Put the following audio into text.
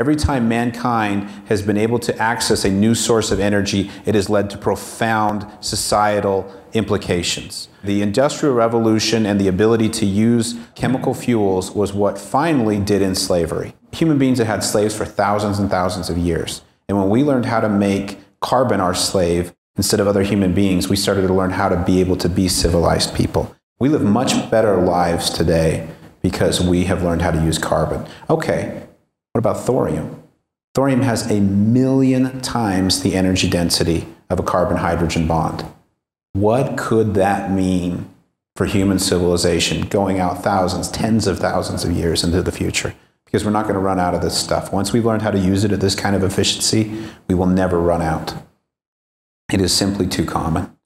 Every time mankind has been able to access a new source of energy, it has led to profound societal implications. The Industrial Revolution and the ability to use chemical fuels was what finally did end slavery. Human beings have had slaves for thousands and thousands of years. And when we learned how to make carbon our slave instead of other human beings, we started to learn how to be able to be civilized people. We live much better lives today because we have learned how to use carbon. Okay. What about thorium? Thorium has 1,000,000 times the energy density of a carbon-hydrogen bond. What could that mean for human civilization going out thousands, tens of thousands of years into the future? Because we're not going to run out of this stuff. Once we've learned how to use it at this kind of efficiency, we will never run out. It is simply too common.